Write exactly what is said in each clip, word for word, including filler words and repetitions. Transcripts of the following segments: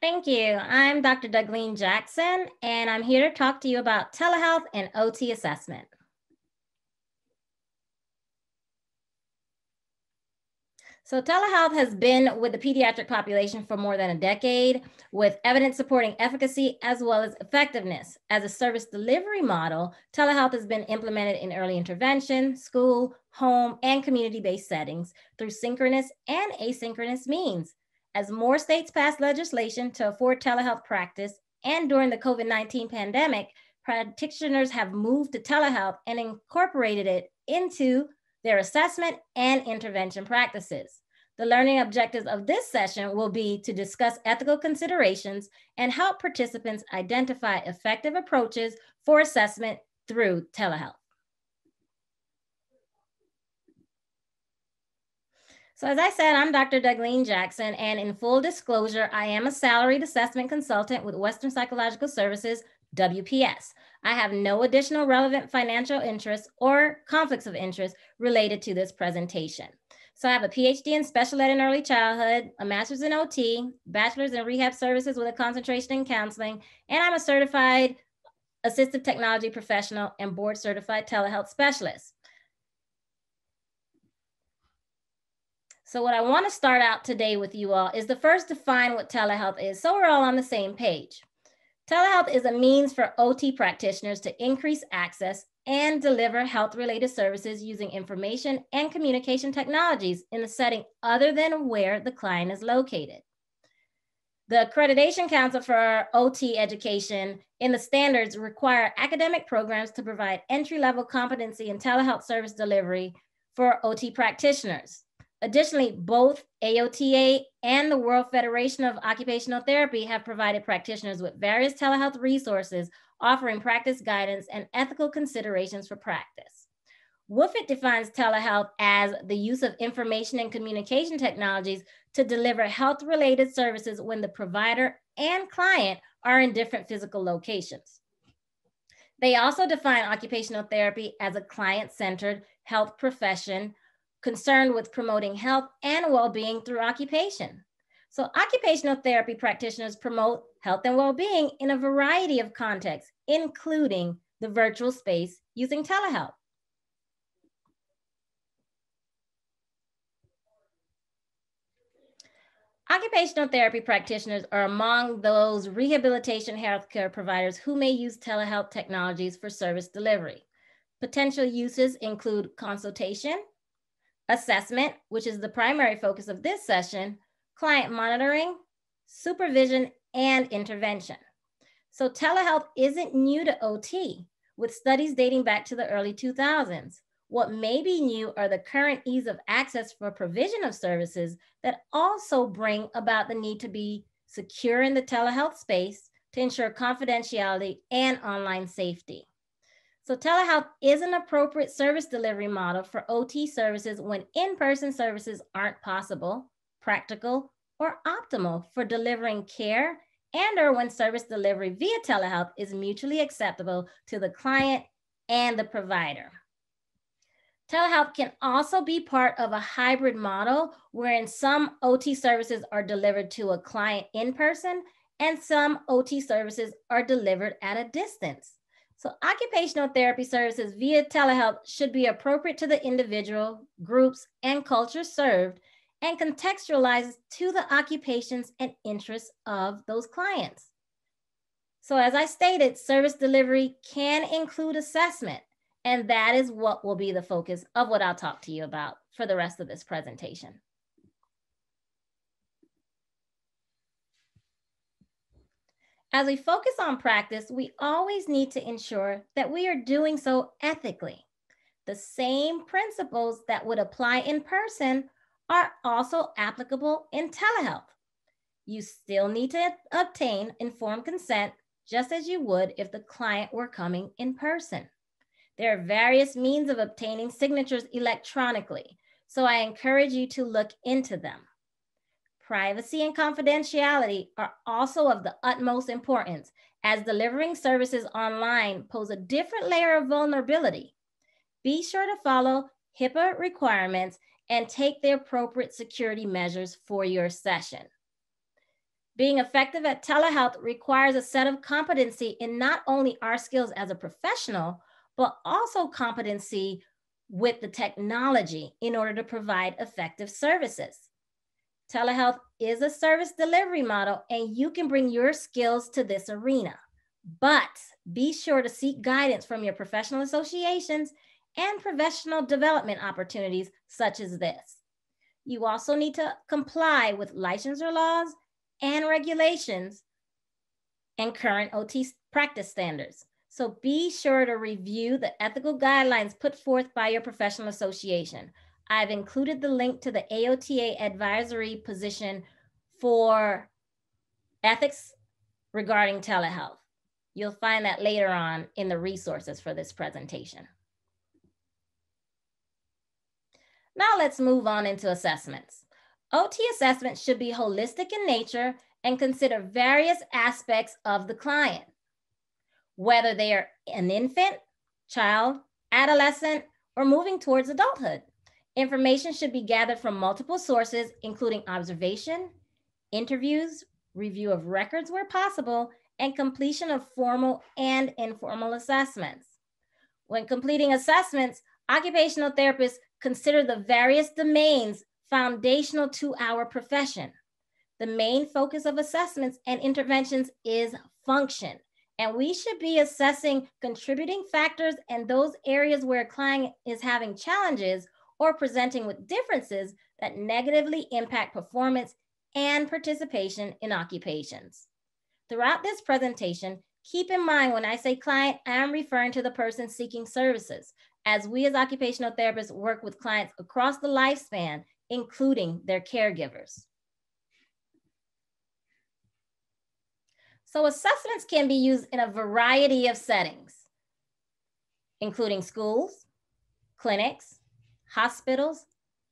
Thank you. I'm Doctor Douglene Jackson, and I'm here to talk to you about telehealth and O T assessment. So telehealth has been with the pediatric population for more than a decade, with evidence supporting efficacy as well as effectiveness. As a service delivery model, telehealth has been implemented in early intervention, school, home, and community-based settings through synchronous and asynchronous means. As more states pass legislation to afford telehealth practice, and during the COVID nineteen pandemic, practitioners have moved to telehealth and incorporated it into their assessment and intervention practices. The learning objectives of this session will be to discuss ethical considerations and help participants identify effective approaches for assessment through telehealth. So as I said, I'm Doctor Douglene Jackson, and in full disclosure, I am a salaried assessment consultant with Western Psychological Services, W P S. I have no additional relevant financial interests or conflicts of interest related to this presentation. So I have a P H D in special ed and early childhood, a master's in O T, bachelor's in rehab services with a concentration in counseling, and I'm a certified assistive technology professional and board certified telehealth specialist. So what I want to start out today with you all is to first define what telehealth is, so we're all on the same page. Telehealth is a means for O T practitioners to increase access and deliver health-related services using information and communication technologies in a setting other than where the client is located. The Accreditation Council for O T Education in the standards require academic programs to provide entry-level competency in telehealth service delivery for O T practitioners. Additionally, both A O T A and the World Federation of Occupational Therapy have provided practitioners with various telehealth resources, offering practice guidance and ethical considerations for practice. W F O T defines telehealth as the use of information and communication technologies to deliver health-related services when the provider and client are in different physical locations. They also define occupational therapy as a client-centered health profession concerned with promoting health and well-being through occupation. So occupational therapy practitioners promote health and well-being in a variety of contexts, including the virtual space using telehealth. Occupational therapy practitioners are among those rehabilitation healthcare providers who may use telehealth technologies for service delivery. Potential uses include consultation, assessment, which is the primary focus of this session, client monitoring, supervision, and intervention. So telehealth isn't new to O T, with studies dating back to the early two thousands. What may be new are the current ease of access for provision of services that also bring about the need to be secure in the telehealth space to ensure confidentiality and online safety. So telehealth is an appropriate service delivery model for O T services when in-person services aren't possible, practical, or optimal for delivering care and/or when service delivery via telehealth is mutually acceptable to the client and the provider. Telehealth can also be part of a hybrid model wherein some O T services are delivered to a client in person and some O T services are delivered at a distance. So occupational therapy services via telehealth should be appropriate to the individual, groups, and cultures served and contextualized to the occupations and interests of those clients. So as I stated, service delivery can include assessment, and that is what will be the focus of what I'll talk to you about for the rest of this presentation. As we focus on practice, we always need to ensure that we are doing so ethically. The same principles that would apply in person are also applicable in telehealth. You still need to obtain informed consent, just as you would if the client were coming in person. There are various means of obtaining signatures electronically, so I encourage you to look into them. Privacy and confidentiality are also of the utmost importance, as delivering services online pose a different layer of vulnerability. Be sure to follow HIPAA requirements and take the appropriate security measures for your session. Being effective at telehealth requires a set of competency in not only our skills as a professional, but also competency with the technology in order to provide effective services. Telehealth is a service delivery model, and you can bring your skills to this arena, but be sure to seek guidance from your professional associations and professional development opportunities such as this. You also need to comply with licensure laws and regulations and current O T practice standards. So be sure to review the ethical guidelines put forth by your professional association. I've included the link to the A O T A advisory position for ethics regarding telehealth. You'll find that later on in the resources for this presentation. Now let's move on into assessments. O T assessments should be holistic in nature and consider various aspects of the client, whether they are an infant, child, adolescent, or moving towards adulthood. Information should be gathered from multiple sources, including observation, interviews, review of records where possible, and completion of formal and informal assessments. When completing assessments, occupational therapists consider the various domains foundational to our profession. The main focus of assessments and interventions is function, and we should be assessing contributing factors and those areas where a client is having challenges or presenting with differences that negatively impact performance and participation in occupations. Throughout this presentation, keep in mind when I say client, I am referring to the person seeking services, as we as occupational therapists work with clients across the lifespan, including their caregivers. So assessments can be used in a variety of settings, including schools, clinics, hospitals,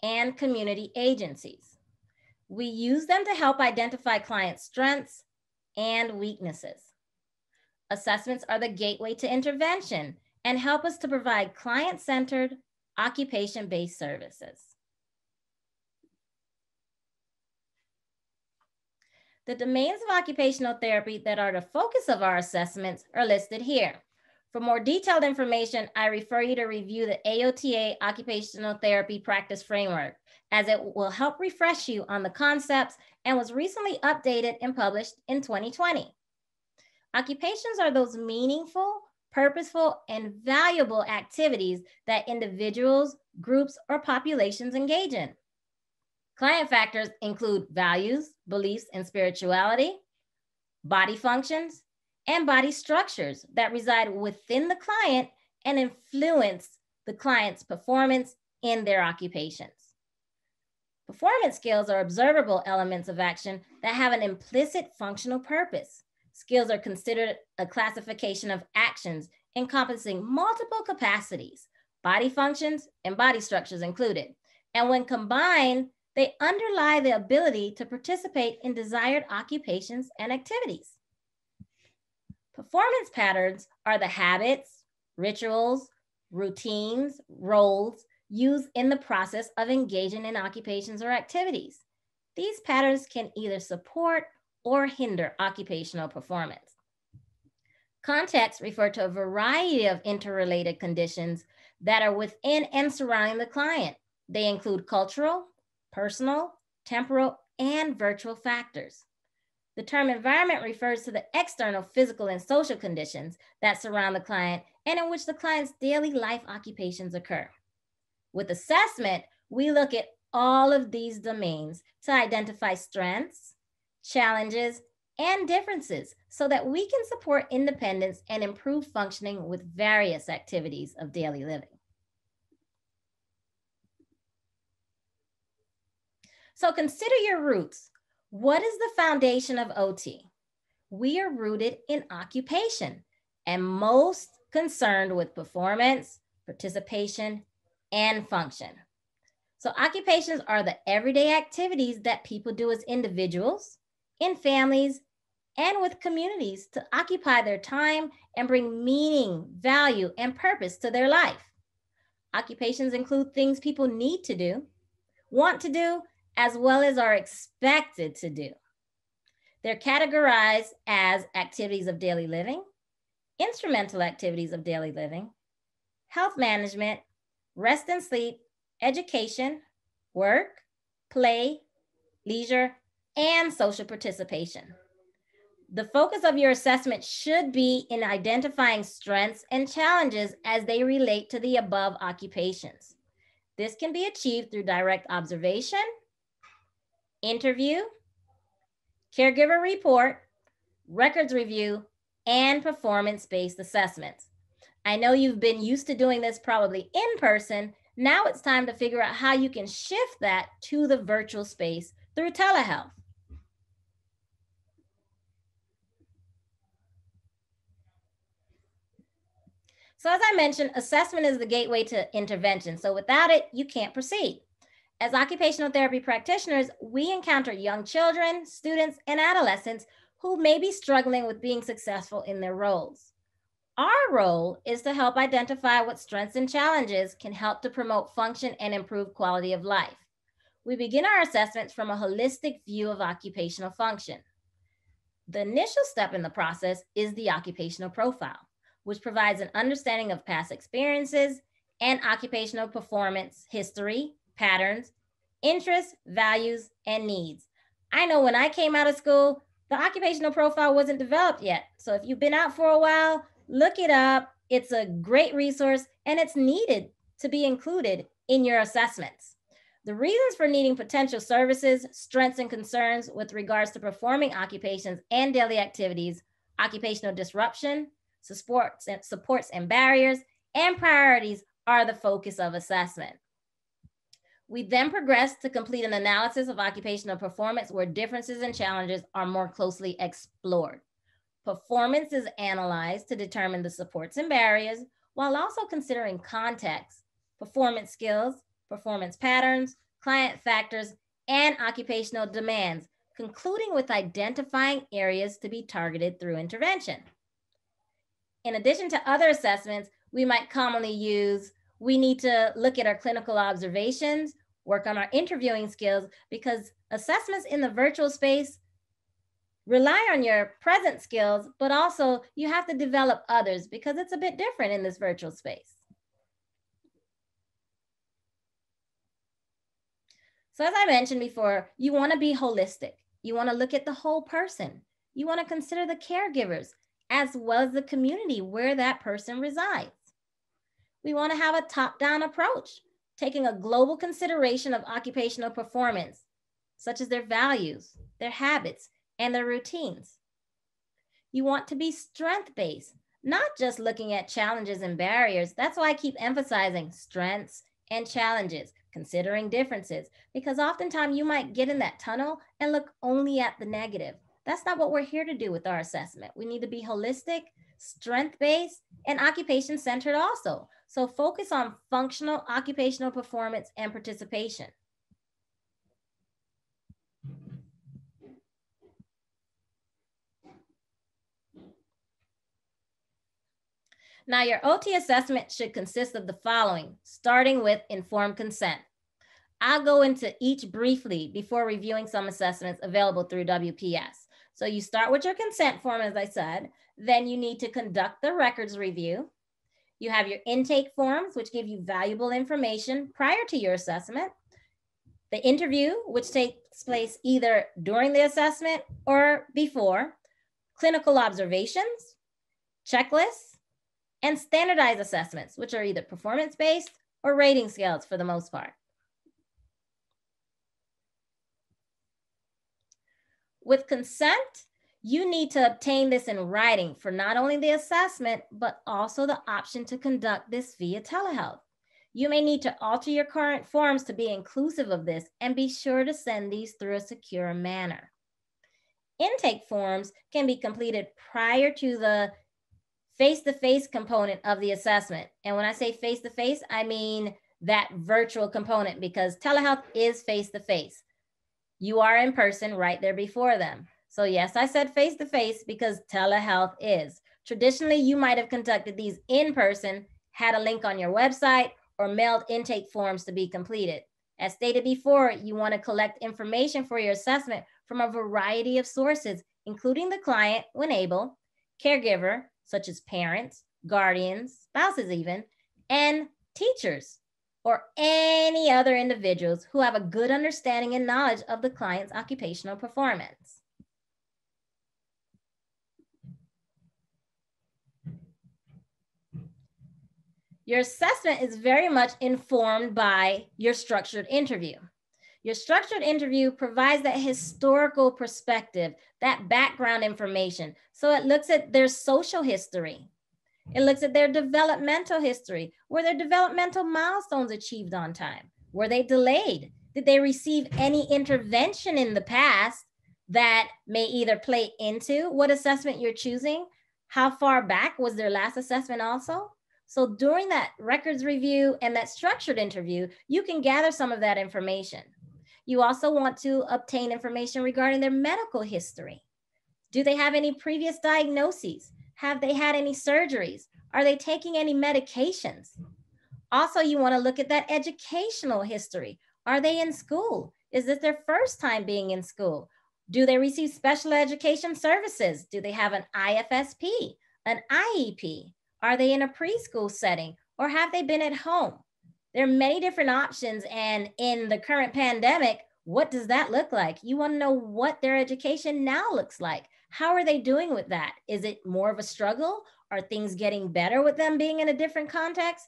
and community agencies. We use them to help identify client strengths and weaknesses. Assessments are the gateway to intervention and help us to provide client-centered, occupation-based services. The domains of occupational therapy that are the focus of our assessments are listed here. For more detailed information, I refer you to review the A O T A Occupational Therapy Practice Framework, as it will help refresh you on the concepts and was recently updated and published in twenty twenty. Occupations are those meaningful, purposeful, and valuable activities that individuals, groups, or populations engage in. Client factors include values, beliefs, and spirituality, body functions, and body structures that reside within the client and influence the client's performance in their occupations. Performance skills are observable elements of action that have an implicit functional purpose. Skills are considered a classification of actions encompassing multiple capacities, body functions, and body structures included. And when combined, they underlie the ability to participate in desired occupations and activities. Performance patterns are the habits, rituals, routines, roles used in the process of engaging in occupations or activities. These patterns can either support or hinder occupational performance. Contexts refer to a variety of interrelated conditions that are within and surrounding the client. They include cultural, personal, temporal, and virtual factors. The term environment refers to the external physical and social conditions that surround the client and in which the client's daily life occupations occur. With assessment, we look at all of these domains to identify strengths, challenges, and differences so that we can support independence and improve functioning with various activities of daily living. So consider your roots. What is the foundation of O T? We are rooted in occupation and most concerned with performance, participation, and function. So occupations are the everyday activities that people do as individuals, in families, and with communities to occupy their time and bring meaning, value, and purpose to their life. Occupations include things people need to do, want to do, as well as are expected to do. They're categorized as activities of daily living, instrumental activities of daily living, health management, rest and sleep, education, work, play, leisure, and social participation. The focus of your assessment should be in identifying strengths and challenges as they relate to the above occupations. This can be achieved through direct observation, interview, caregiver report, records review, and performance-based assessments. I know you've been used to doing this probably in person. Now it's time to figure out how you can shift that to the virtual space through telehealth. So as I mentioned, assessment is the gateway to intervention. So without it, you can't proceed. As occupational therapy practitioners, we encounter young children, students, and adolescents who may be struggling with being successful in their roles. Our role is to help identify what strengths and challenges can help to promote function and improve quality of life. We begin our assessments from a holistic view of occupational function. The initial step in the process is the occupational profile, which provides an understanding of past experiences and occupational performance history, patterns, interests, values, and needs. I know when I came out of school, the occupational profile wasn't developed yet. So if you've been out for a while, look it up. It's a great resource and it's needed to be included in your assessments. The reasons for needing potential services, strengths, and concerns with regards to performing occupations and daily activities, occupational disruption, supports and supports and barriers, and priorities are the focus of assessment. We then progress to complete an analysis of occupational performance where differences and challenges are more closely explored. Performance is analyzed to determine the supports and barriers while also considering context, performance skills, performance patterns, client factors, and occupational demands, concluding with identifying areas to be targeted through intervention. In addition to other assessments, we might commonly use, we need to look at our clinical observations, work on our interviewing skills, because assessments in the virtual space rely on your present skills, but also you have to develop others because it's a bit different in this virtual space. So as I mentioned before, you wanna be holistic. You wanna look at the whole person. You wanna consider the caregivers, as well as the community where that person resides. We want to have a top-down approach, taking a global consideration of occupational performance, such as their values, their habits, and their routines. You want to be strength-based, not just looking at challenges and barriers. That's why I keep emphasizing strengths and challenges, considering differences, because oftentimes you might get in that tunnel and look only at the negative. That's not what we're here to do with our assessment. We need to be holistic, strength-based, and occupation-centered also. So focus on functional occupational performance and participation. Now your O T assessment should consist of the following, starting with informed consent. I'll go into each briefly before reviewing some assessments available through W P S. So you start with your consent form, as I said, then you need to conduct the records review. You have your intake forms, which give you valuable information prior to your assessment. The interview, which takes place either during the assessment or before. Clinical observations, checklists, and standardized assessments, which are either performance-based or rating scales for the most part. With consent, you need to obtain this in writing for not only the assessment, but also the option to conduct this via telehealth. You may need to alter your current forms to be inclusive of this and be sure to send these through a secure manner. Intake forms can be completed prior to the face-to-face component of the assessment. And when I say face-to-face, I mean that virtual component because telehealth is face-to-face. You are in person right there before them. So yes, I said face-to-face because telehealth is. Traditionally, you might have conducted these in person, had a link on your website, or mailed intake forms to be completed. As stated before, you want to collect information for your assessment from a variety of sources including the client when able, caregiver, such as parents, guardians, spouses even, and teachers, or any other individuals who have a good understanding and knowledge of the client's occupational performance. Your assessment is very much informed by your structured interview. Your structured interview provides that historical perspective, that background information. So it looks at their social history. It looks at their developmental history. Were their developmental milestones achieved on time? Were they delayed? Did they receive any intervention in the past that may either play into what assessment you're choosing? How far back was their last assessment also? So during that records review and that structured interview, you can gather some of that information. You also want to obtain information regarding their medical history. Do they have any previous diagnoses? Have they had any surgeries? Are they taking any medications? Also, you want to look at that educational history. Are they in school? Is this their first time being in school? Do they receive special education services? Do they have an I F S P, an I E P? Are they in a preschool setting, or have they been at home? There are many different options, and in the current pandemic, what does that look like? You want to know what their education now looks like. How are they doing with that? Is it more of a struggle? Are things getting better with them being in a different context?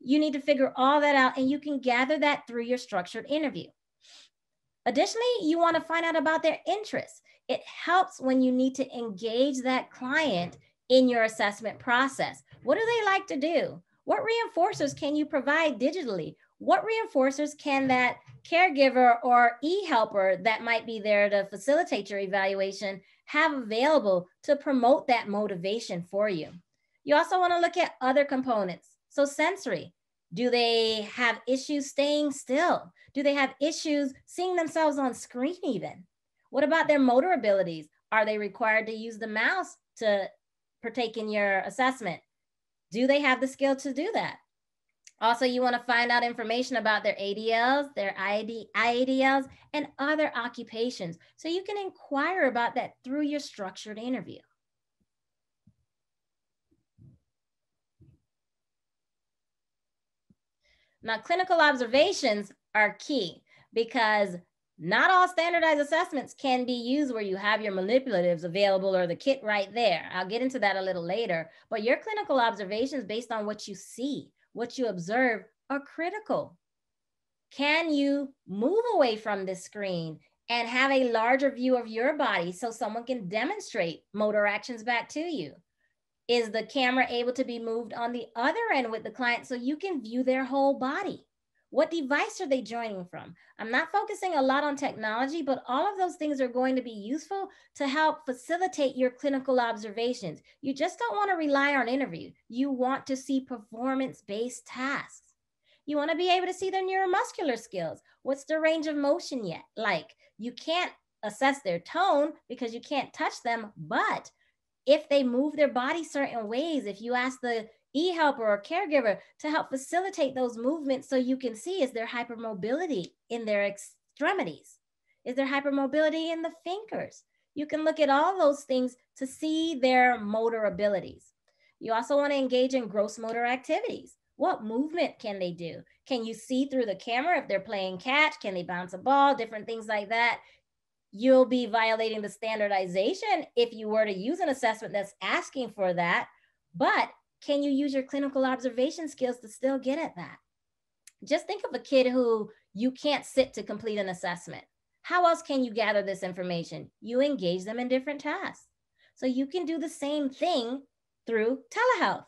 You need to figure all that out, and you can gather that through your structured interview. Additionally, you want to find out about their interests. It helps when you need to engage that client in your assessment process. What do they like to do? What reinforcers can you provide digitally? What reinforcers can that caregiver or e-helper that might be there to facilitate your evaluation have available to promote that motivation for you? You also want to look at other components. So sensory, do they have issues staying still? Do they have issues seeing themselves on screen even? What about their motor abilities? Are they required to use the mouse to partake in your assessment? Do they have the skill to do that? Also, you want to find out information about their A D Ls, their I A D Ls, and other occupations. So you can inquire about that through your structured interview. Now, clinical observations are key because not all standardized assessments can be used where you have your manipulatives available or the kit right there. I'll get into that a little later, but your clinical observations based on what you see, what you observe are critical. Can you move away from this screen and have a larger view of your body so someone can demonstrate motor actions back to you? Is the camera able to be moved on the other end with the client so you can view their whole body? What device are they joining from? I'm not focusing a lot on technology, but all of those things are going to be useful to help facilitate your clinical observations. You just don't want to rely on interview. You want to see performance-based tasks. You want to be able to see their neuromuscular skills. What's their range of motion yet? Like, you can't assess their tone because you can't touch them, but if they move their body certain ways, if you ask the e-helper or caregiver to help facilitate those movements so you can see, is there hypermobility in their extremities? Is there hypermobility in the fingers? You can look at all those things to see their motor abilities. You also want to engage in gross motor activities. What movement can they do? Can you see through the camera if they're playing catch? Can they bounce a ball? Different things like that. You'll be violating the standardization if you were to use an assessment that's asking for that, but can you use your clinical observation skills to still get at that? Just think of a kid who you can't sit to complete an assessment. How else can you gather this information? You engage them in different tasks. So you can do the same thing through telehealth.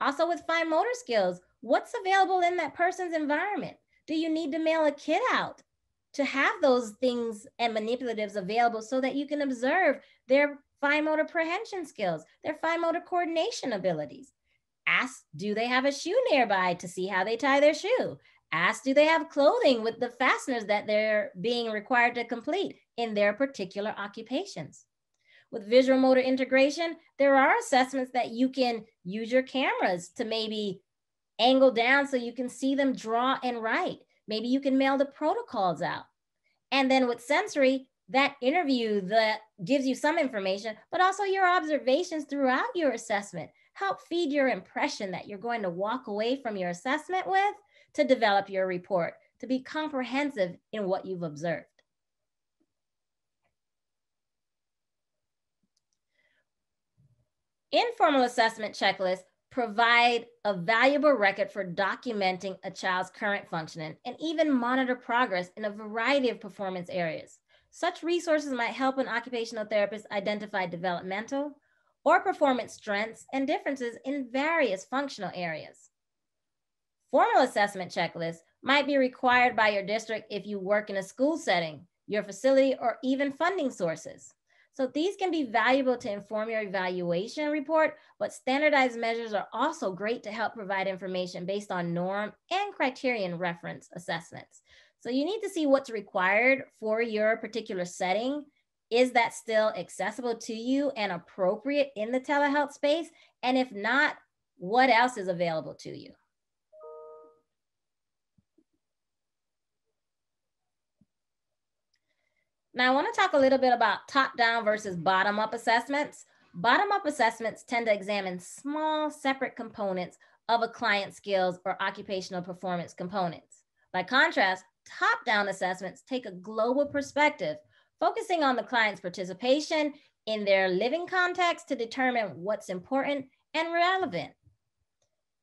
Also with fine motor skills, what's available in that person's environment? Do you need to mail a kid out to have those things and manipulatives available so that you can observe their fine motor prehension skills, their fine motor coordination abilities? Ask, do they have a shoe nearby to see how they tie their shoe? Ask, do they have clothing with the fasteners that they're being required to complete in their particular occupations? With visual motor integration, there are assessments that you can use your cameras to maybe angle down so you can see them draw and write. Maybe you can mail the protocols out. And then with sensory, that interview that gives you some information, but also your observations throughout your assessment help feed your impression that you're going to walk away from your assessment with to develop your report, to be comprehensive in what you've observed. Informal assessment checklists provide a valuable record for documenting a child's current functioning and even monitor progress in a variety of performance areas. Such resources might help an occupational therapist identify developmental or performance strengths and differences in various functional areas. Formal assessment checklists might be required by your district if you work in a school setting, your facility, or even funding sources. So these can be valuable to inform your evaluation report, but standardized measures are also great to help provide information based on norm and criterion reference assessments. So you need to see what's required for your particular setting. Is that still accessible to you and appropriate in the telehealth space? And if not, what else is available to you? Now, I want to talk a little bit about top-down versus bottom-up assessments. Bottom-up assessments tend to examine small, separate components of a client's skills or occupational performance components. By contrast, top-down assessments take a global perspective, focusing on the client's participation in their living context to determine what's important and relevant.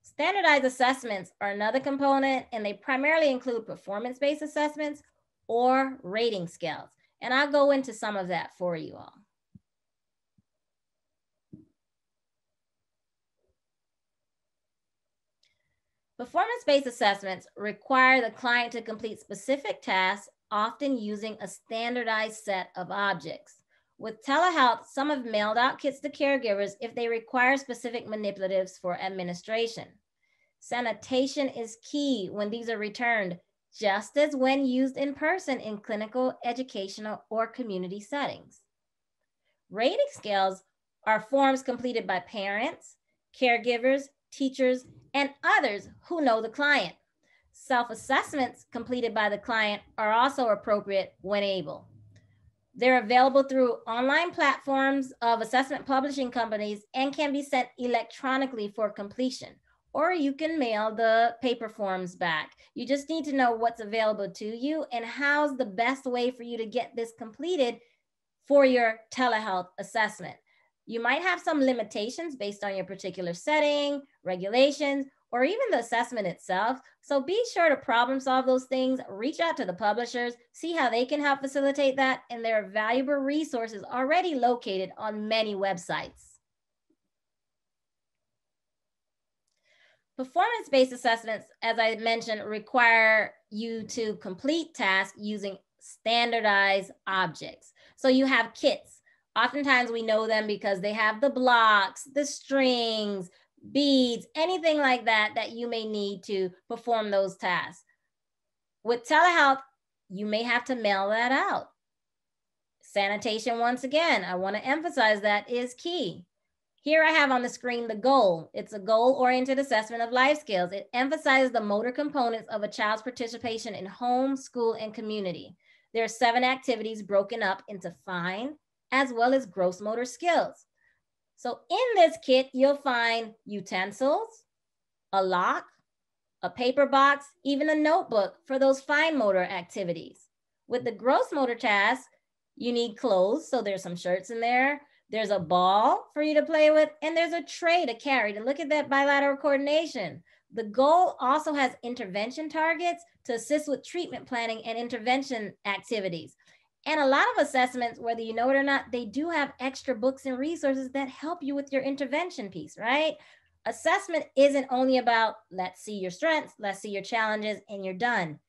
Standardized assessments are another component, and they primarily include performance-based assessments or rating scales. And I'll go into some of that for you all. Performance-based assessments require the client to complete specific tasks, often using a standardized set of objects. With telehealth, some have mailed out kits to caregivers if they require specific manipulatives for administration. Sanitation is key when these are returned, just as when used in person in clinical, educational, or community settings. Rating scales are forms completed by parents, caregivers, teachers, and others who know the client. Self-assessments completed by the client are also appropriate when able. They're available through online platforms of assessment publishing companies and can be sent electronically for completion, or you can mail the paper forms back. You just need to know what's available to you and how's the best way for you to get this completed for your telehealth assessment. You might have some limitations based on your particular setting, regulations, or even the assessment itself. So be sure to problem solve those things, reach out to the publishers, see how they can help facilitate that, and there are valuable resources already located on many websites. Performance-based assessments, as I mentioned, require you to complete tasks using standardized objects. So you have kits. Oftentimes we know them because they have the blocks, the strings, beads, anything like that that you may need to perform those tasks. With telehealth, you may have to mail that out. Sanitation, once again, I want to emphasize that is key. Here I have on the screen the GOAL. It's a goal-oriented assessment of life skills. It emphasizes the motor components of a child's participation in home, school, and community. There are seven activities broken up into fine as well as gross motor skills. So in this kit, you'll find utensils, a lock, a paper box, even a notebook for those fine motor activities. With the gross motor tasks, you need clothes, so there's some shirts in there. There's a ball for you to play with, and there's a tray to carry. To look at that bilateral coordination. The GOAL also has intervention targets to assist with treatment planning and intervention activities. And a lot of assessments, whether you know it or not, they do have extra books and resources that help you with your intervention piece, right? Assessment isn't only about let's see your strengths, let's see your challenges, and you're done.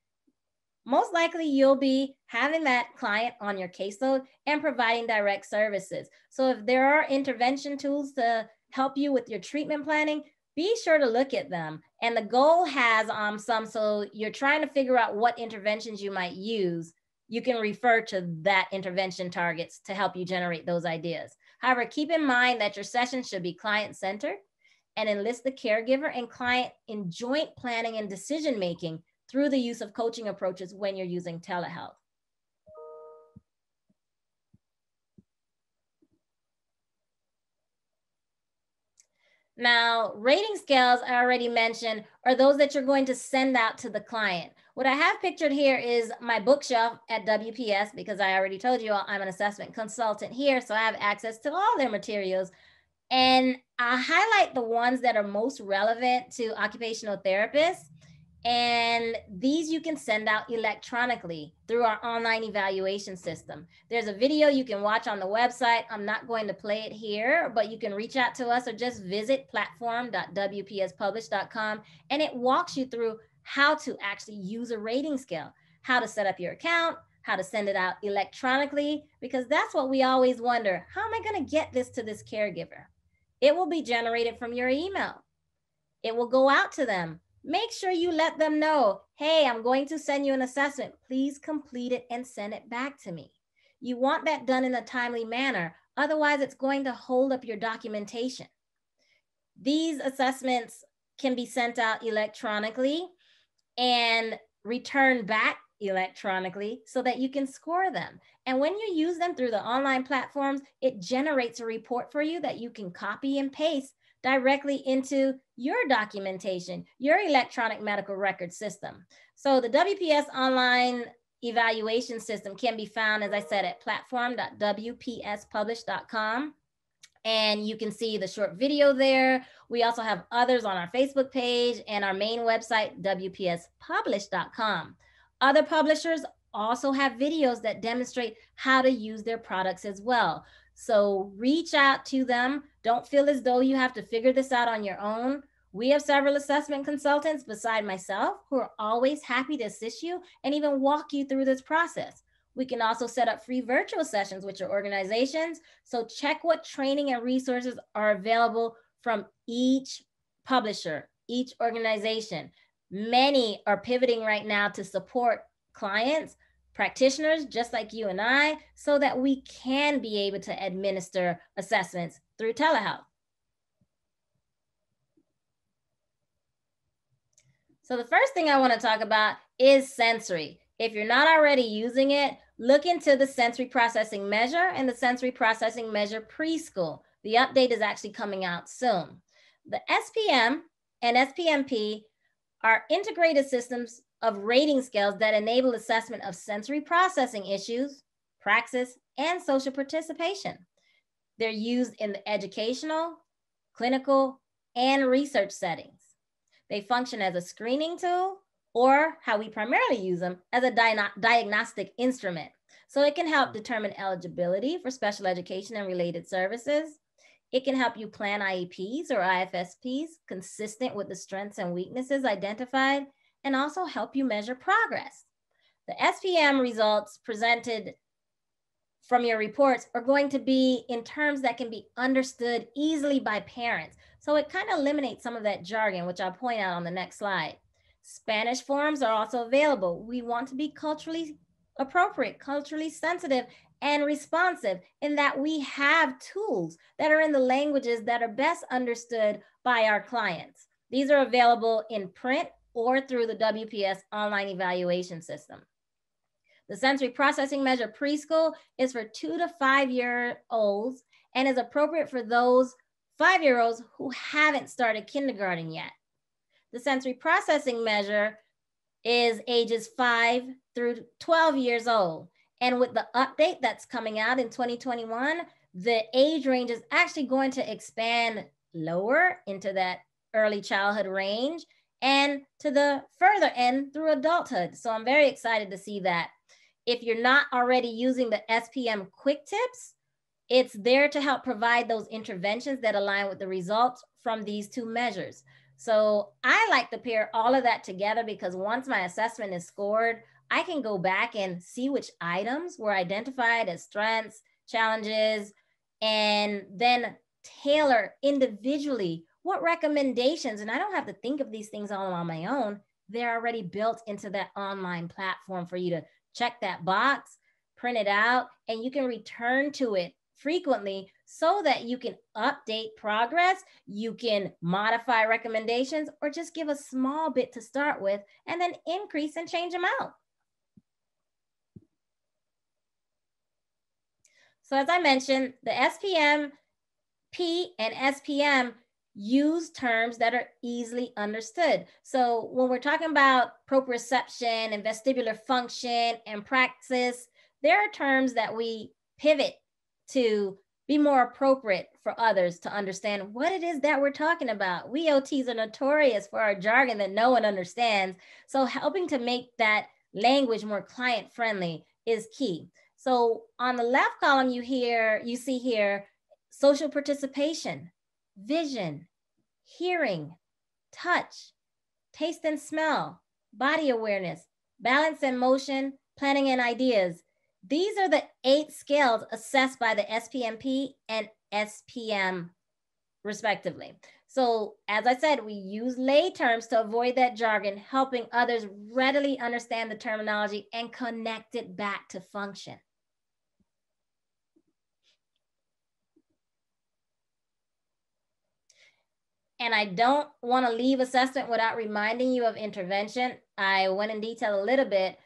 Most likely you'll be having that client on your caseload and providing direct services. So if there are intervention tools to help you with your treatment planning, be sure to look at them. And the GOAL has um, some, so you're trying to figure out what interventions you might use. You can refer to that intervention targets to help you generate those ideas. However, keep in mind that your session should be client-centered and enlist the caregiver and client in joint planning and decision-making through the use of coaching approaches when you're using telehealth. Now, rating scales I already mentioned are those that you're going to send out to the client. What I have pictured here is my bookshelf at W P S, because I already told you all I'm an assessment consultant here, so I have access to all their materials. And I highlight the ones that are most relevant to occupational therapists. And these you can send out electronically through our online evaluation system. There's a video you can watch on the website. I'm not going to play it here, but you can reach out to us or just visit platform dot w p s publish dot com, and it walks you through how to actually use a rating scale, how to set up your account, how to send it out electronically, because that's what we always wonder. How am I going to get this to this caregiver? It will be generated from your email. It will go out to them. Make sure you let them know, hey, I'm going to send you an assessment. Please complete it and send it back to me. You want that done in a timely manner. Otherwise, it's going to hold up your documentation. These assessments can be sent out electronically and returned back electronically so that you can score them. And when you use them through the online platforms, it generates a report for you that you can copy and paste directly into your documentation, your electronic medical record system. So the W P S online evaluation system can be found, as I said, at platform dot w p s publish dot com. And you can see the short video there. We also have others on our Facebook page and our main website, w p s publish dot com. Other publishers also have videos that demonstrate how to use their products as well. So reach out to them. Don't feel as though you have to figure this out on your own. We have several assessment consultants beside myself who are always happy to assist you and even walk you through this process. We can also set up free virtual sessions with your organizations. So check what training and resources are available from each publisher, each organization. Many are pivoting right now to support clients, practitioners just like you and I, so that we can be able to administer assessments through telehealth. So the first thing I want to talk about is sensory. If you're not already using it, look into the sensory processing measure and the sensory processing measure preschool. The update is actually coming out soon. The S P M and S P M P are integrated systems of rating scales that enable assessment of sensory processing issues, praxis, and social participation. They're used in the educational, clinical, and research settings. They function as a screening tool, or how we primarily use them, as a di- diagnostic instrument. So it can help determine eligibility for special education and related services. It can help you plan I E Ps or I F S Ps consistent with the strengths and weaknesses identified, and also help you measure progress. The S P M results presented from your reports are going to be in terms that can be understood easily by parents. So it kind of eliminates some of that jargon, which I'll point out on the next slide. Spanish forms are also available. We want to be culturally appropriate, culturally sensitive, and responsive in that we have tools that are in the languages that are best understood by our clients. These are available in print or through the W P S online evaluation system. The sensory processing measure preschool is for two to five year olds and is appropriate for those five-year-olds who haven't started kindergarten yet. The sensory processing measure is ages five through twelve years old. And with the update that's coming out in twenty twenty-one, the age range is actually going to expand lower into that early childhood range and to the further end through adulthood. So I'm very excited to see that. If you're not already using the S P M quick tips, it's there to help provide those interventions that align with the results from these two measures. So I like to pair all of that together because once my assessment is scored, I can go back and see which items were identified as strengths, challenges, and then tailor individually what recommendations, and I don't have to think of these things all on my own. They're already built into that online platform for you to check that box, print it out, and you can return to it frequently so that you can update progress, you can modify recommendations, or just give a small bit to start with, and then increase and change them out. So as I mentioned, the S P M P and S P M use terms that are easily understood. So when we're talking about proprioception and vestibular function and praxis, there are terms that we pivot to be more appropriate for others to understand what it is that we're talking about. We O Ts are notorious for our jargon that no one understands. So helping to make that language more client-friendly is key. So on the left column, you hear, you see here, social participation, vision, hearing, touch, taste and smell, body awareness, balance and motion, planning and ideas. These are the eight scales assessed by the S P M P and S P M respectively. So as I said, we use lay terms to avoid that jargon, helping others readily understand the terminology and connect it back to function. And I don't want to leave assessment without reminding you of intervention. I went in detail a little bit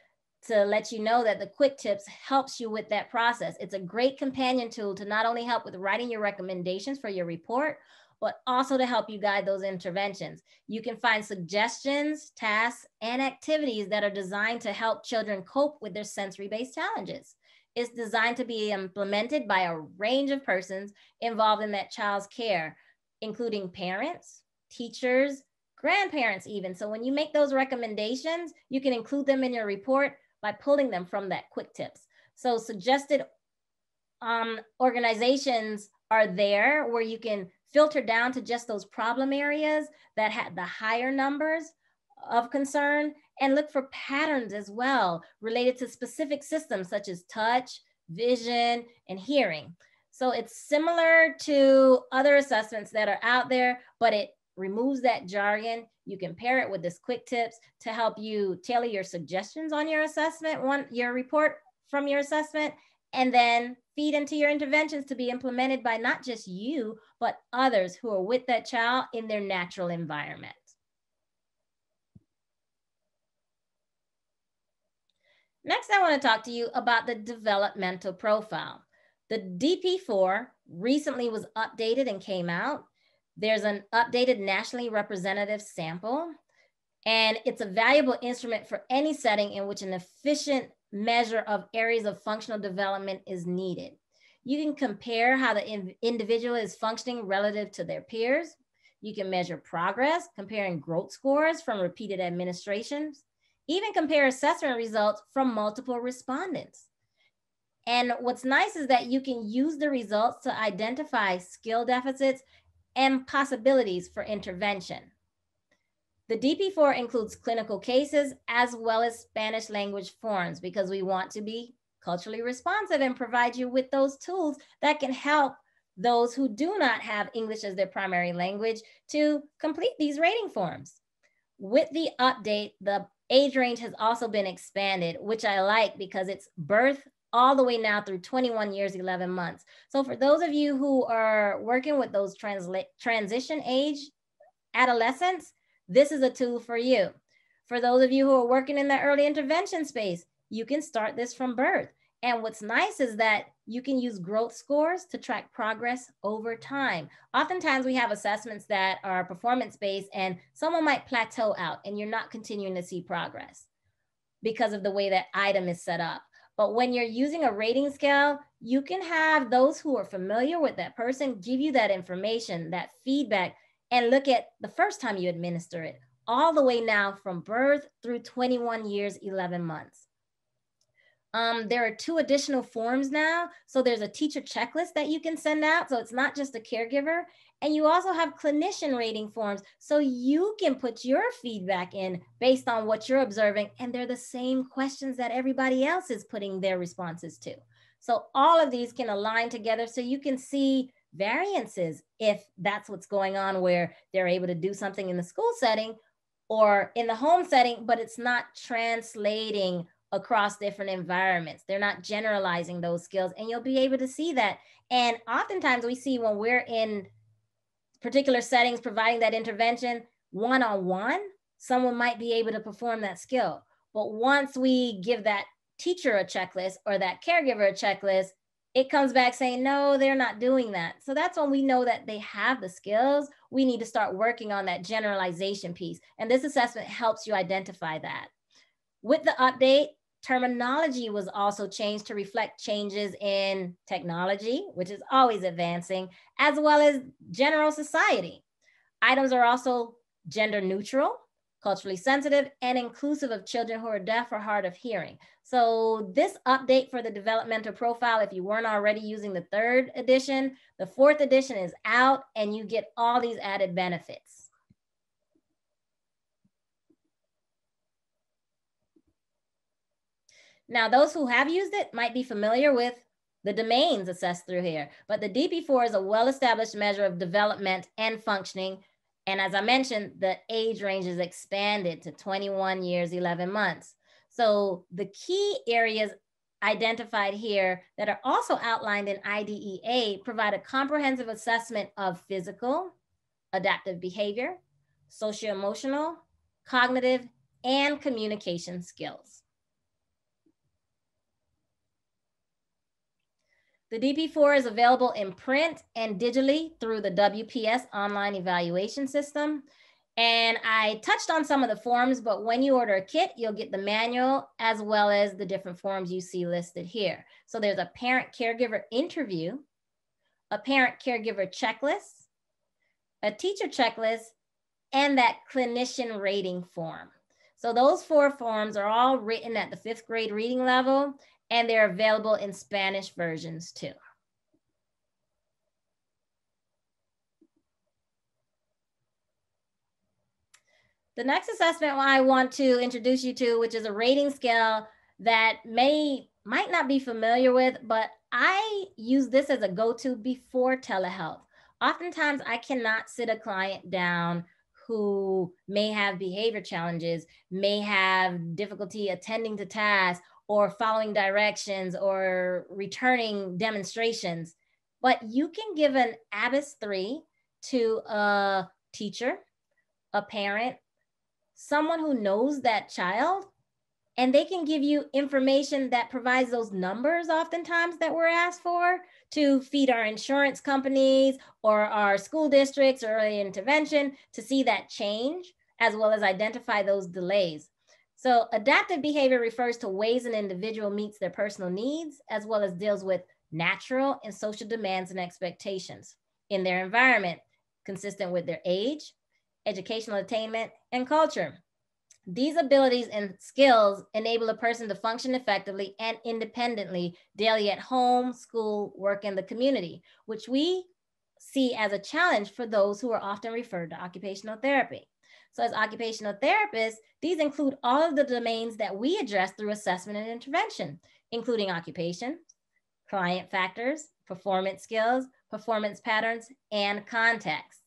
to let you know that the Quick Tips helps you with that process. It's a great companion tool to not only help with writing your recommendations for your report, but also to help you guide those interventions. You can find suggestions, tasks, and activities that are designed to help children cope with their sensory-based challenges. It's designed to be implemented by a range of persons involved in that child's care, including parents, teachers, grandparents even. So when you make those recommendations, you can include them in your report by pulling them from that Quick Tips. So suggested um, organizations are there where you can filter down to just those problem areas that had the higher numbers of concern, and look for patterns as well related to specific systems such as touch, vision, and hearing. So it's similar to other assessments that are out there, but it removes that jargon. You can pair it with this Quick Tips to help you tailor your suggestions on your assessment, one, your report from your assessment, and then feed into your interventions to be implemented by not just you, but others who are with that child in their natural environment. Next, I want to talk to you about the developmental profile. The D P four recently was updated and came out. There's an updated nationally representative sample, and it's a valuable instrument for any setting in which an efficient measure of areas of functional development is needed. You can compare how the individual is functioning relative to their peers. You can measure progress, comparing growth scores from repeated administrations, even compare assessment results from multiple respondents. And what's nice is that you can use the results to identify skill deficits and possibilities for intervention. The D P four includes clinical cases as well as Spanish language forms, because we want to be culturally responsive and provide you with those tools that can help those who do not have English as their primary language to complete these rating forms. With the update, the age range has also been expanded, which I like because it's birth all the way now through twenty-one years, eleven months. So for those of you who are working with those transition age adolescents, this is a tool for you. For those of you who are working in the early intervention space, you can start this from birth. And what's nice is that you can use growth scores to track progress over time. Oftentimes we have assessments that are performance-based and someone might plateau out and you're not continuing to see progress because of the way that item is set up. But when you're using a rating scale, you can have those who are familiar with that person give you that information, that feedback, and look at the first time you administer it, all the way now from birth through twenty-one years, eleven months. Um, there are two additional forms now. So there's a teacher checklist that you can send out. So it's not just a caregiver. And you also have clinician rating forms. So you can put your feedback in based on what you're observing. And they're the same questions that everybody else is putting their responses to. So all of these can align together so you can see variances if that's what's going on, where they're able to do something in the school setting or in the home setting, but it's not translating across different environments. They're not generalizing those skills, and you'll be able to see that. And oftentimes we see when we're in particular settings providing that intervention one-on-one, someone might be able to perform that skill. But once we give that teacher a checklist or that caregiver a checklist, it comes back saying, no, they're not doing that. So that's when we know that they have the skills. We need to start working on that generalization piece. And this assessment helps you identify that. With the update, terminology was also changed to reflect changes in technology, which is always advancing, as well as general society. Items are also gender neutral, culturally sensitive, and inclusive of children who are deaf or hard of hearing. So this update for the developmental profile, if you weren't already using the third edition, the fourth edition is out and you get all these added benefits. Now, those who have used it might be familiar with the domains assessed through here, but the D P four is a well-established measure of development and functioning. And as I mentioned, the age range is expanded to twenty-one years, eleven months. So the key areas identified here that are also outlined in I D E A provide a comprehensive assessment of physical, adaptive behavior, socio-emotional, cognitive, and communication skills. The D P four is available in print and digitally through the W P S online evaluation system. And I touched on some of the forms, but when you order a kit, you'll get the manual as well as the different forms you see listed here. So there's a parent caregiver interview, a parent caregiver checklist, a teacher checklist, and that clinician rating form. So those four forms are all written at the fifth grade reading level, and they're available in Spanish versions too. The next assessment I want to introduce you to, which is a rating scale that may, might not be familiar with, but I use this as a go-to before telehealth. Oftentimes I cannot sit a client down who may have behavior challenges, may have difficulty attending to tasks, or following directions or returning demonstrations. But you can give an A B A S three to a teacher, a parent, someone who knows that child, and they can give you information that provides those numbers oftentimes that we're asked for to feed our insurance companies or our school districts or early intervention to see that change, as well as identify those delays. So adaptive behavior refers to ways an individual meets their personal needs, as well as deals with natural and social demands and expectations in their environment, consistent with their age, educational attainment, and culture. These abilities and skills enable a person to function effectively and independently daily at home, school, work, and the community, which we see as a challenge for those who are often referred to occupational therapy. So as occupational therapists, these include all of the domains that we address through assessment and intervention, including occupation, client factors, performance skills, performance patterns, and context.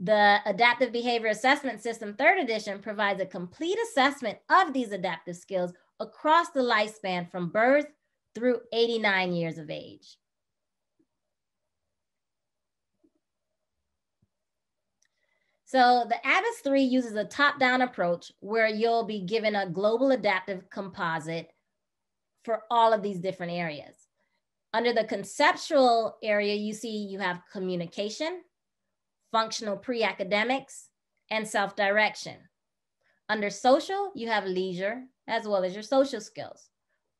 The Adaptive Behavior Assessment System third edition provides a complete assessment of these adaptive skills across the lifespan from birth through eighty-nine years of age. So the A B A S three uses a top-down approach where you'll be given a global adaptive composite for all of these different areas. Under the conceptual area, you see you have communication, functional pre-academics, and self-direction. Under social, you have leisure as well as your social skills.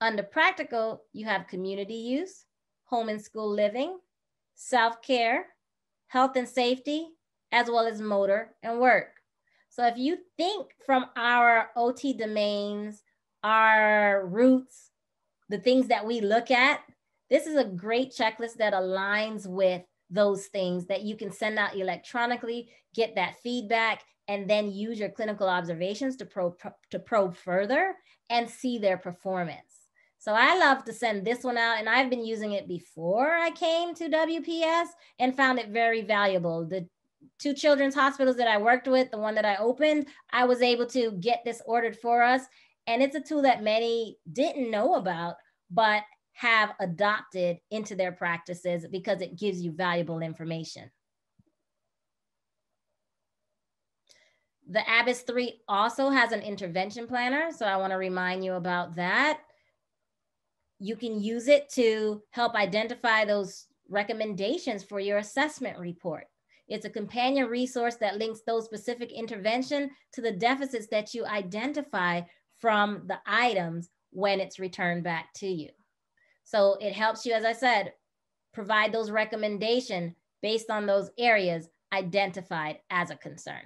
Under practical, you have community use, home and school living, self-care, health and safety, as well as motor and work. So if you think from our O T domains, our roots, the things that we look at, this is a great checklist that aligns with those things that you can send out electronically, get that feedback, and then use your clinical observations to probe, to probe further and see their performance. So I love to send this one out, and I've been using it before I came to W P S and found it very valuable. The two children's hospitals that I worked with, the one that I opened, I was able to get this ordered for us. And it's a tool that many didn't know about, but have adopted into their practices because it gives you valuable information. The A B A S three also has an intervention planner. So I want to remind you about that. you can use it to help identify those recommendations for your assessment report. It's a companion resource that links those specific interventions to the deficits that you identify from the items when it's returned back to you. So it helps you, as I said, provide those recommendations based on those areas identified as a concern.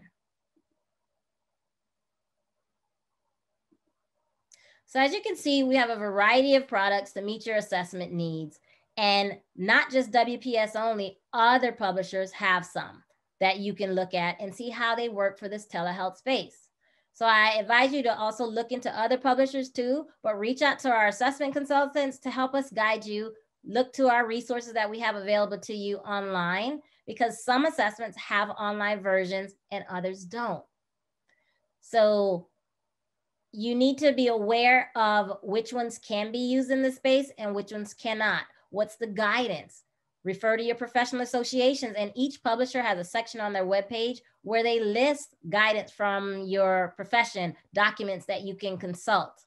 So as you can see, we have a variety of products to meet your assessment needs, and not just W P S only, other publishers have some that you can look at and see how they work for this telehealth space. So I advise you to also look into other publishers too, but reach out to our assessment consultants to help us guide you. Look to our resources that we have available to you online, because some assessments have online versions and others don't. So you need to be aware of which ones can be used in this space and which ones cannot. What's the guidance? Refer to your professional associations, and each publisher has a section on their webpage where they list guidance from your profession, documents that you can consult.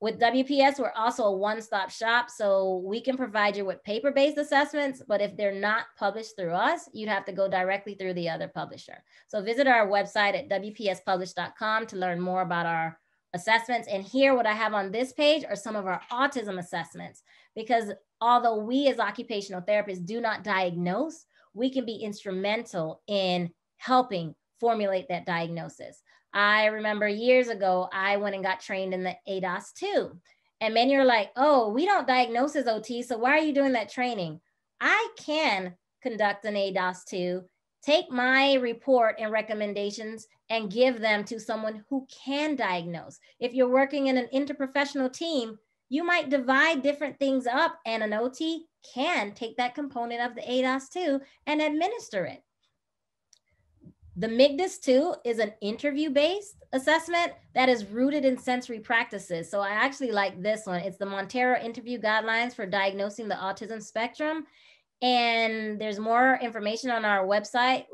With W P S, we're also a one-stop shop, so we can provide you with paper-based assessments, but if they're not published through us, you'd have to go directly through the other publisher. So visit our website at W P S publish dot com to learn more about our assessments. And here, what I have on this page are some of our autism assessments, because although we as occupational therapists do not diagnose, we can be instrumental in helping formulate that diagnosis. I remember years ago, I went and got trained in the A D O S two. And many are like, oh, we don't diagnose as O T, so why are you doing that training? I can conduct an A D O S two, take my report and recommendations and give them to someone who can diagnose. If you're working in an interprofessional team, you might divide different things up, and an O T can take that component of the A D O S two and administer it. The MIGDAS two is an interview-based assessment that is rooted in sensory practices. So I actually like this one. It's the Montero Interview Guidelines for Diagnosing the Autism Spectrum. And there's more information on our website.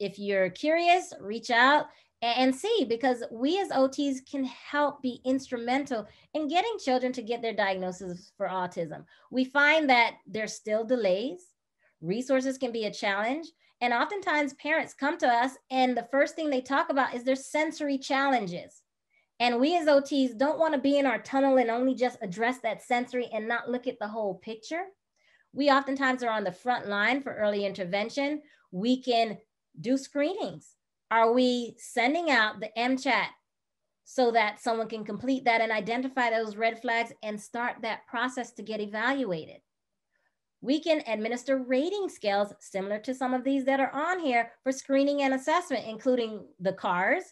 If you're curious, reach out and see, because we as O Ts can help be instrumental in getting children to get their diagnosis for autism. We find that there's still delays. Resources can be a challenge. And oftentimes parents come to us and the first thing they talk about is their sensory challenges. And we as O Ts don't want to be in our tunnel and only just address that sensory and not look at the whole picture. We oftentimes are on the front line for early intervention. We can do screenings. Are we sending out the M chat so that someone can complete that and identify those red flags and start that process to get evaluated? We can administer rating scales similar to some of these that are on here for screening and assessment, including the CARS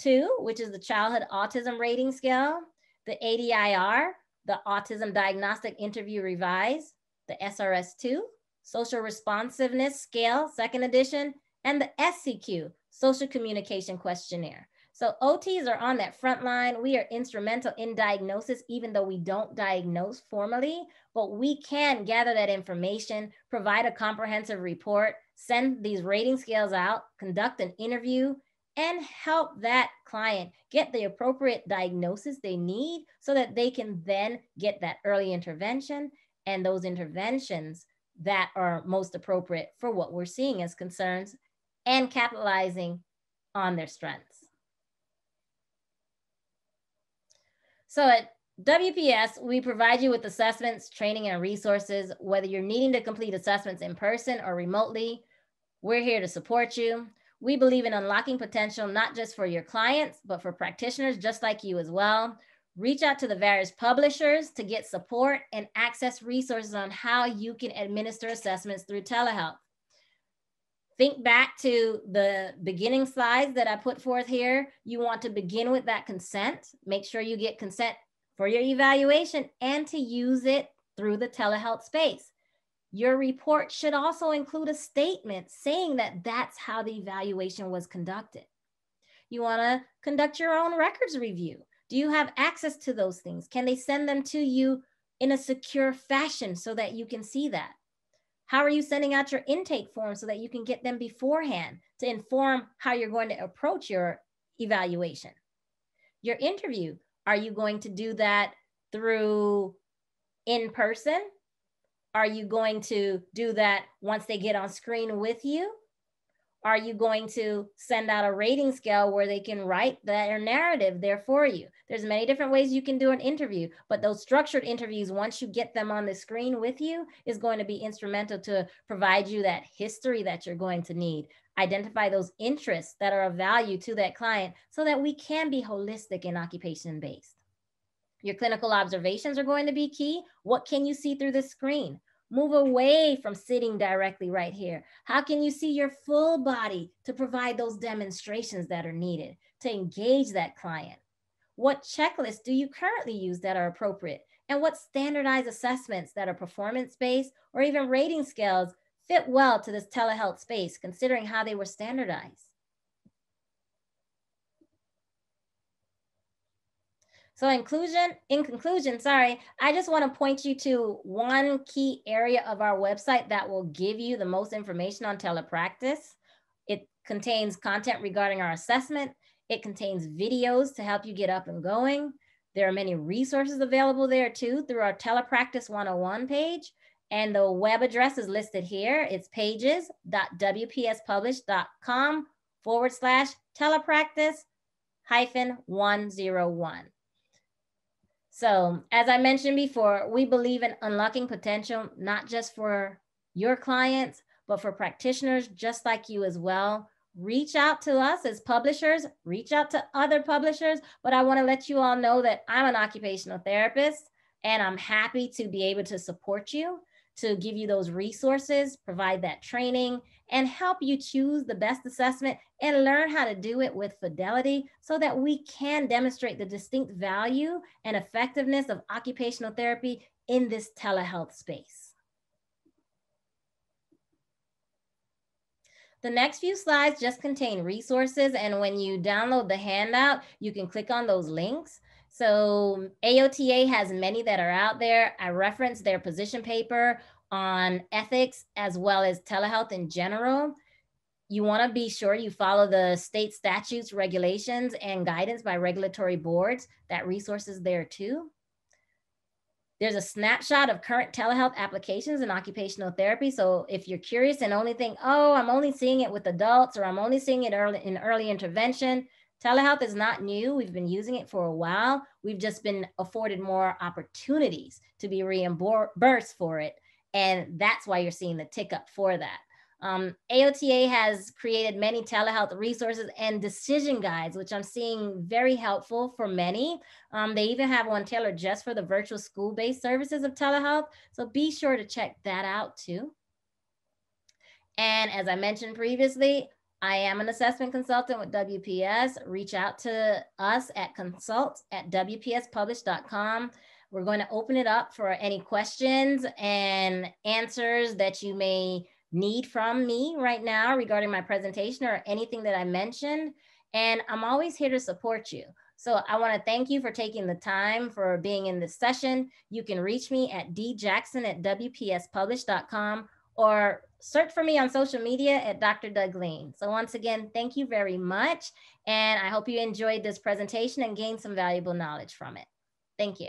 two, which is the Childhood Autism Rating Scale, the A D I R, the Autism Diagnostic Interview Revised, the S R S two, Social Responsiveness Scale, second edition, and the S C Q, Social Communication Questionnaire. So O Ts are on that front line. We are instrumental in diagnosis, even though we don't diagnose formally, but we can gather that information, provide a comprehensive report, send these rating scales out, conduct an interview, and help that client get the appropriate diagnosis they need so that they can then get that early intervention and those interventions that are most appropriate for what we're seeing as concerns and capitalizing on their strengths. So at W P S, we provide you with assessments, training, and resources, whether you're needing to complete assessments in person or remotely. We're here to support you. We believe in unlocking potential, not just for your clients, but for practitioners just like you as well. Reach out to the various publishers to get support and access resources on how you can administer assessments through telehealth. Think back to the beginning slides that I put forth here. You want to begin with that consent. Make sure you get consent for your evaluation and to use it through the telehealth space. Your report should also include a statement saying that that's how the evaluation was conducted. You want to conduct your own records review. Do you have access to those things? Can they send them to you in a secure fashion so that you can see that? How are you sending out your intake forms so that you can get them beforehand to inform how you're going to approach your evaluation? Your interview, are you going to do that through in person? Are you going to do that once they get on screen with you? Are you going to send out a rating scale where they can write their narrative there for you? There's many different ways you can do an interview, but those structured interviews, once you get them on the screen with you, is going to be instrumental to provide you that history that you're going to need. Identify those interests that are of value to that client so that we can be holistic and occupation-based. Your clinical observations are going to be key. What can you see through the screen? Move away from sitting directly right here. How can you see your full body to provide those demonstrations that are needed to engage that client? What checklists do you currently use that are appropriate? And what standardized assessments that are performance-based or even rating scales fit well to this telehealth space, considering how they were standardized? So inclusion, in conclusion, sorry, I just want to point you to one key area of our website that will give you the most information on telepractice. It contains content regarding our assessment. It contains videos to help you get up and going. There are many resources available there too through our Telepractice one oh one page. And the web address is listed here. It's pages.wpspublish.com forward slash telepractice hyphen 101. So as I mentioned before, we believe in unlocking potential, not just for your clients, but for practitioners just like you as well. Reach out to us as publishers, reach out to other publishers, but I wanna let you all know that I'm an occupational therapist and I'm happy to be able to support you, to give you those resources, provide that training, and help you choose the best assessment and learn how to do it with fidelity so that we can demonstrate the distinct value and effectiveness of occupational therapy in this telehealth space. The next few slides just contain resources, and when you download the handout, you can click on those links. So A O T A has many that are out there. I referenced their position paper on ethics as well as telehealth in general. You wanna be sure you follow the state statutes, regulations, and guidance by regulatory boards. That resource is there too. There's a snapshot of current telehealth applications in occupational therapy. So if you're curious and only think, oh, I'm only seeing it with adults, or I'm only seeing it early, in early intervention, telehealth is not new. We've been using it for a while. We've just been afforded more opportunities to be reimbursed for it. And that's why you're seeing the tick up for that. Um, A O T A has created many telehealth resources and decision guides, which I'm seeing very helpful for many. Um, they even have one tailored just for the virtual school-based services of telehealth. So be sure to check that out too. And as I mentioned previously, I am an assessment consultant with W P S. Reach out to us at consult at W P S publish dot com. We're going to open it up for any questions and answers that you may need from me right now regarding my presentation or anything that I mentioned. And I'm always here to support you. So I want to thank you for taking the time for being in this session. You can reach me at d jackson at W P S publish dot com or search for me on social media at Doctor Douglene. So once again, thank you very much. And I hope you enjoyed this presentation and gained some valuable knowledge from it. Thank you.